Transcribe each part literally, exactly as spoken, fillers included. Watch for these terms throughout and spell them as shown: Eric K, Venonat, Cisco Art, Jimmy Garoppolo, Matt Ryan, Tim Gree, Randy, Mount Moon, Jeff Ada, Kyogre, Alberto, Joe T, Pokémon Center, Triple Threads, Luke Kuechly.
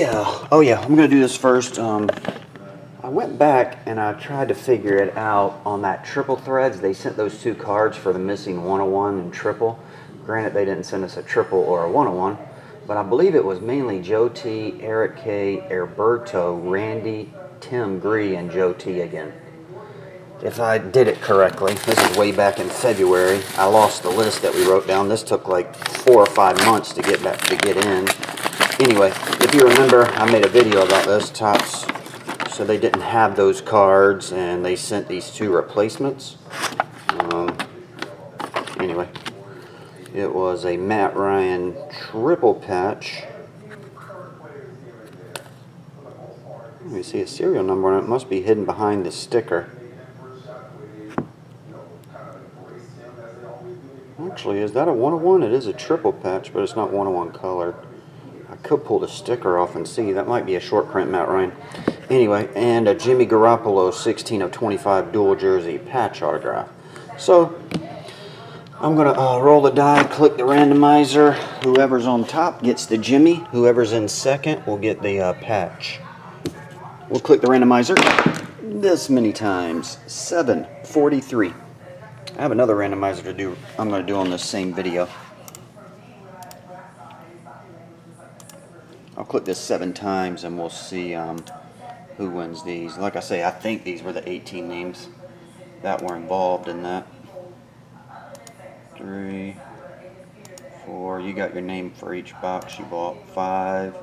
yeah. Oh yeah, I'm gonna do this first. Um, I went back and I tried to figure it out on that triple threads. They sent those two cards for the missing one oh one and triple. Granted, they didn't send us a triple or a one oh one, but I believe it was mainly Joe T, Eric K, Alberto, Randy, Tim Gree, and Joe T again. If I did it correctly, this is way back in February. I lost the list that we wrote down. This took like four or five months to get back to get in. Anyway, if you remember, I made a video about those tops. So they didn't have those cards, and they sent these two replacements. Um, anyway, it was a Matt Ryan triple patch. Let me see a serial number, and it must be hidden behind the sticker. Actually, is that a one oh one? It is a triple patch, but it's not one oh one colored. I could pull the sticker off and see. That might be a short print Matt Ryan. Anyway, and a Jimmy Garoppolo sixteen of twenty-five dual jersey patch autograph. So, I'm going to uh, roll the die, click the randomizer. Whoever's on top gets the Jimmy. Whoever's in second will get the uh, patch. We'll click the randomizer this many times. seven forty-three. I have another randomizer to do. I'm going to do on this same video. I'll click this seven times and we'll see um, who wins these. Like I say, I think these were the eighteen names that were involved in that. Three, four. You got your name for each box you bought. Five,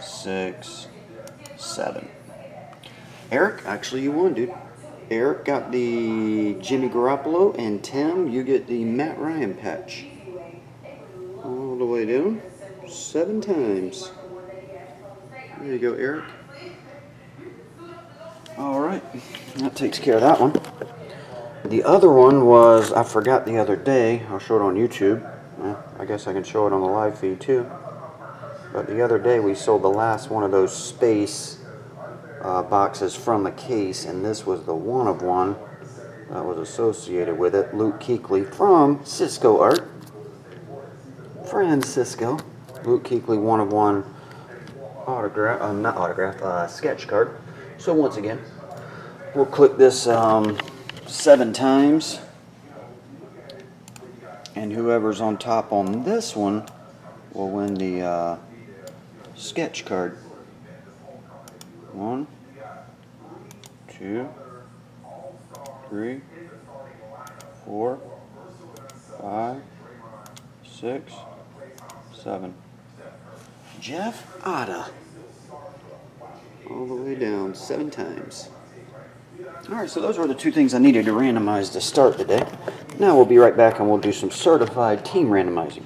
six, seven. Eric, actually, you won, dude. Eric got the Jimmy Garoppolo, and Tim, you get the Matt Ryan patch. All the way down, seven times. There you go, Eric. All right, that takes care of that one. The other one was, I forgot the other day, I'll show it on YouTube. I guess I can show it on the live feed too. But the other day we sold the last one of those space Uh, boxes from the case, and this was the one of one that was associated with it. Luke Kuechly from Cisco Art. Friend Cisco. Luke Kuechly one of one autograph, uh, not autograph, uh, sketch card. So once again, we'll click this um, seven times, and whoever's on top on this one will win the uh, sketch card. One, two, three, four, five, six, seven. Jeff Ada. All the way down, seven times. Alright, so those were the two things I needed to randomize to start the day. Now we'll be right back and we'll do some certified team randomizing.